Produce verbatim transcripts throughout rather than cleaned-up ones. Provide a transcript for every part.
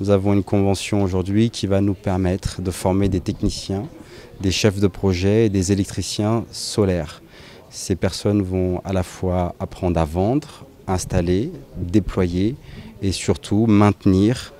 Nous avons une convention aujourd'hui qui va nous permettre de former des techniciens, des chefs de projet et des électriciens solaires. Ces personnes vont à la fois apprendre à vendre, installer, déployer et surtout maintenir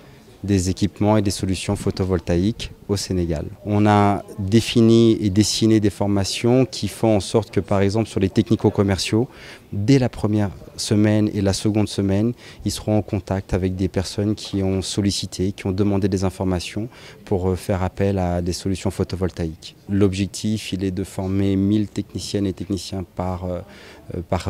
des équipements et des solutions photovoltaïques au Sénégal. On a défini et dessiné des formations qui font en sorte que, par exemple, sur les technico-commerciaux, dès la première semaine et la seconde semaine, ils seront en contact avec des personnes qui ont sollicité, qui ont demandé des informations pour faire appel à des solutions photovoltaïques. L'objectif, il est de former mille techniciennes et techniciens par, par,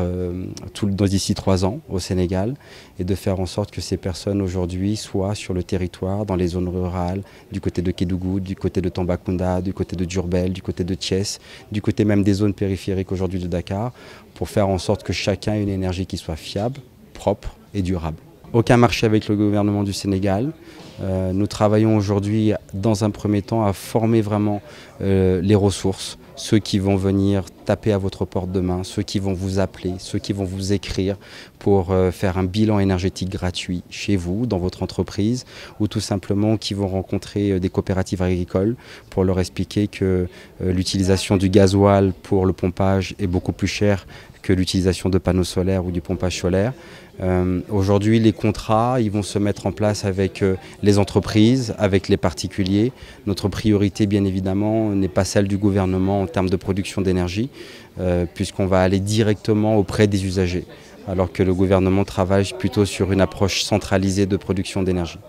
tout, d'ici trois ans au Sénégal et de faire en sorte que ces personnes aujourd'hui soient sur le territoire, dans les zones rurales, du côté de Kédougou, du côté de Tambacounda, du côté de Diourbel, du côté de Thiès, du côté même des zones périphériques aujourd'hui de Dakar, pour faire en sorte que chacun ait une énergie qui soit fiable, propre et durable. Aucun marché avec le gouvernement du Sénégal. Euh, nous travaillons aujourd'hui dans un premier temps à former vraiment euh, les ressources, ceux qui vont venir taper à votre porte demain, ceux qui vont vous appeler, ceux qui vont vous écrire pour euh, faire un bilan énergétique gratuit chez vous, dans votre entreprise, ou tout simplement qui vont rencontrer euh, des coopératives agricoles pour leur expliquer que euh, l'utilisation du gasoil pour le pompage est beaucoup plus chère que l'utilisation de panneaux solaires ou du pompage solaire. Euh, aujourd'hui, les contrats ils vont se mettre en place avec euh, les entreprises, avec les particuliers. Notre priorité, bien évidemment, n'est pas celle du gouvernement en termes de production d'énergie, euh, puisqu'on va aller directement auprès des usagers, alors que le gouvernement travaille plutôt sur une approche centralisée de production d'énergie.